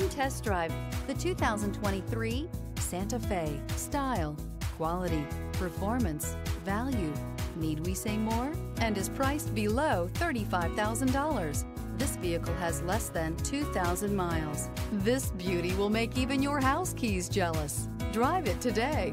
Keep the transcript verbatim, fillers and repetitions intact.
Come test drive the two thousand twenty-three Santa Fe. Style, quality, performance, value. Need we say more? And is priced below thirty-five thousand dollars. This vehicle has less than two thousand miles. This beauty will make even your house keys jealous. Drive it today.